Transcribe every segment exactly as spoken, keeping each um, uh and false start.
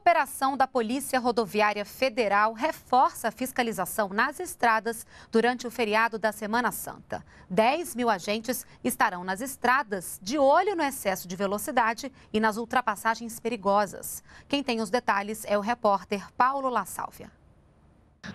operação da Polícia Rodoviária Federal reforça a fiscalização nas estradas durante o feriado da Semana Santa. dez mil agentes estarão nas estradas de olho no excesso de velocidade e nas ultrapassagens perigosas. Quem tem os detalhes é o repórter Paulo Lasalvia.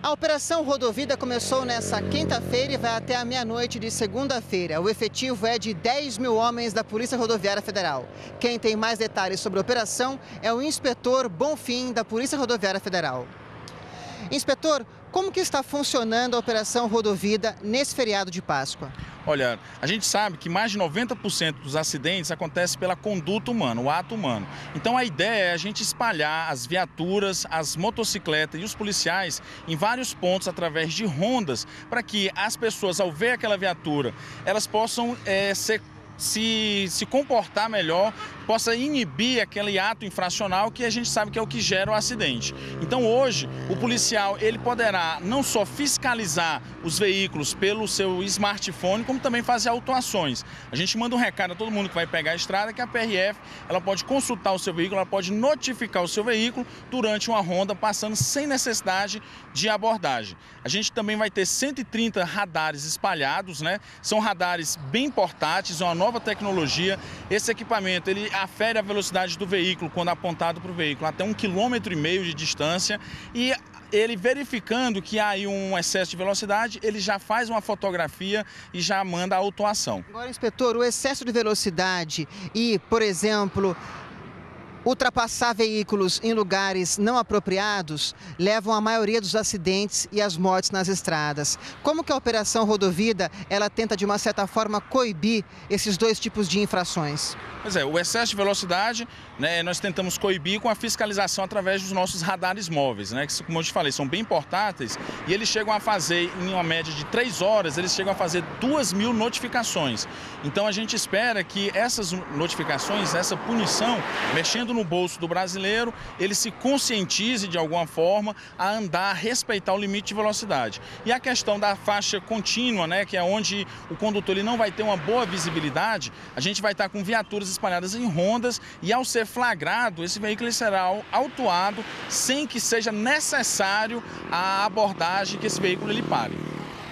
A Operação Rodovida começou nesta quinta-feira e vai até a meia-noite de segunda-feira. O efetivo é de dez mil homens da Polícia Rodoviária Federal. Quem tem mais detalhes sobre a operação é o Inspetor Bonfim, da Polícia Rodoviária Federal. Inspetor, como que está funcionando a Operação Rodovida nesse feriado de Páscoa? Olha, a gente sabe que mais de noventa por cento dos acidentes acontecem pela conduta humana, o ato humano. Então a ideia é a gente espalhar as viaturas, as motocicletas e os policiais em vários pontos através de rondas para que as pessoas, ao ver aquela viatura, elas possam é, ser Se, se comportar melhor, possa inibir aquele ato infracional que a gente sabe que é o que gera o acidente. Então hoje o policial ele poderá não só fiscalizar os veículos pelo seu smartphone, como também fazer autuações. A gente manda um recado a todo mundo que vai pegar a estrada que a P R F ela pode consultar o seu veículo, ela pode notificar o seu veículo durante uma ronda, passando sem necessidade de abordagem. A gente também vai ter cento e trinta radares espalhados, né? São radares bem portáteis, é uma nova tecnologia. Esse equipamento ele afere a velocidade do veículo quando apontado para o veículo até um quilômetro e meio de distância e ele verificando que há aí um excesso de velocidade, ele já faz uma fotografia e já manda a autuação. Agora, inspetor, o excesso de velocidade e, por exemplo, ultrapassar veículos em lugares não apropriados levam a maioria dos acidentes e as mortes nas estradas. Como que a Operação Rodovida, ela tenta de uma certa forma coibir esses dois tipos de infrações? Pois é, o excesso de velocidade, né, nós tentamos coibir com a fiscalização através dos nossos radares móveis, né, que como eu te falei, são bem portáteis e eles chegam a fazer, em uma média de três horas, eles chegam a fazer duas mil notificações. Então a gente espera que essas notificações, essa punição, mexendo no bolso do brasileiro, ele se conscientize de alguma forma a andar, a respeitar o limite de velocidade. E a questão da faixa contínua, né, que é onde o condutor ele não vai ter uma boa visibilidade, a gente vai estar com viaturas espalhadas em rondas e ao ser flagrado, esse veículo será autuado sem que seja necessário a abordagem que esse veículo ele pare.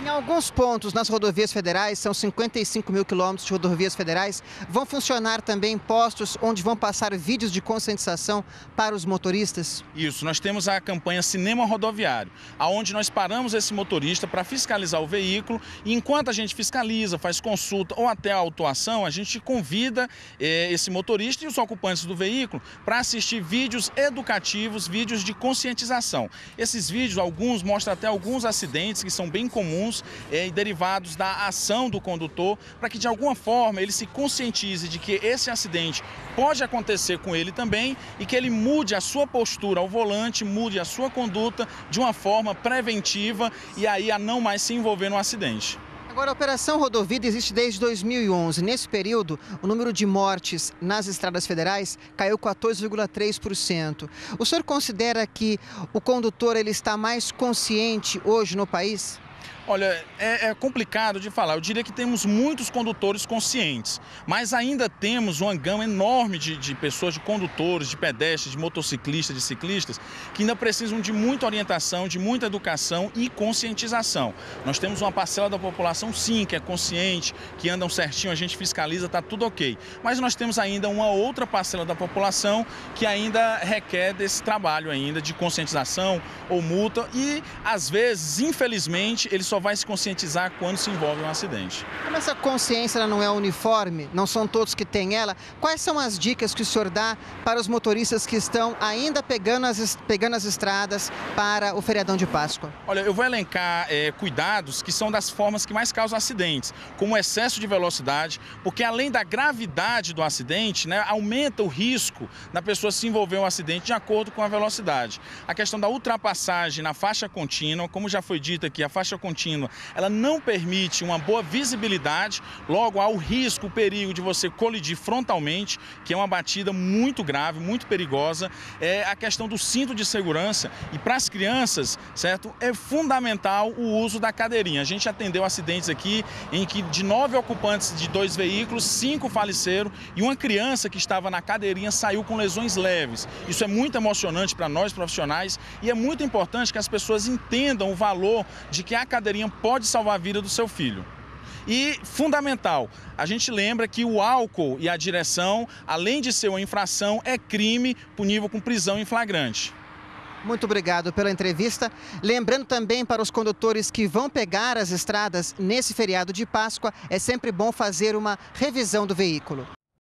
Em alguns pontos nas rodovias federais, são cinquenta e cinco mil quilômetros de rodovias federais, vão funcionar também postos onde vão passar vídeos de conscientização para os motoristas? Isso, nós temos a campanha Cinema Rodoviário, onde nós paramos esse motorista para fiscalizar o veículo e enquanto a gente fiscaliza, faz consulta ou até a autuação, a gente convida eh, esse motorista e os ocupantes do veículo para assistir vídeos educativos, vídeos de conscientização. Esses vídeos, alguns mostram até alguns acidentes que são bem comuns, e derivados da ação do condutor, para que de alguma forma ele se conscientize de que esse acidente pode acontecer com ele também e que ele mude a sua postura ao volante, mude a sua conduta de uma forma preventiva e aí a não mais se envolver no acidente. Agora, a Operação Rodovida existe desde dois mil e onze. Nesse período, o número de mortes nas estradas federais caiu quatorze vírgula três por cento. O senhor considera que o condutor ele está mais consciente hoje no país? Olha, é, é complicado de falar. Eu diria que temos muitos condutores conscientes, mas ainda temos uma gama enorme de, de pessoas, de condutores, de pedestres, de motociclistas, de ciclistas, que ainda precisam de muita orientação, de muita educação e conscientização. Nós temos uma parcela da população, sim, que é consciente, que andam certinho, a gente fiscaliza, está tudo ok. Mas nós temos ainda uma outra parcela da população que ainda requer desse trabalho ainda de conscientização ou multa e, às vezes, infelizmente, eles só vai se conscientizar quando se envolve um acidente. Como essa consciência ela não é uniforme, não são todos que têm ela, quais são as dicas que o senhor dá para os motoristas que estão ainda pegando as, pegando as estradas para o feriadão de Páscoa? Olha, eu vou elencar é, cuidados que são das formas que mais causam acidentes, como o excesso de velocidade, porque além da gravidade do acidente, né, aumenta o risco da pessoa se envolver em um acidente de acordo com a velocidade. A questão da ultrapassagem na faixa contínua, como já foi dito aqui, a faixa contínua contínua, ela não permite uma boa visibilidade, logo há o risco, o perigo de você colidir frontalmente, que é uma batida muito grave, muito perigosa. É a questão do cinto de segurança e para as crianças, certo, é fundamental o uso da cadeirinha. A gente atendeu acidentes aqui em que de nove ocupantes de dois veículos, cinco faleceram e uma criança que estava na cadeirinha saiu com lesões leves. Isso é muito emocionante para nós profissionais e é muito importante que as pessoas entendam o valor de que a cadeirinha pode salvar a vida do seu filho. E fundamental, a gente lembra que o álcool e a direção, além de ser uma infração, é crime punível com prisão em flagrante. Muito obrigado pela entrevista. Lembrando também para os condutores que vão pegar as estradas nesse feriado de Páscoa, é sempre bom fazer uma revisão do veículo.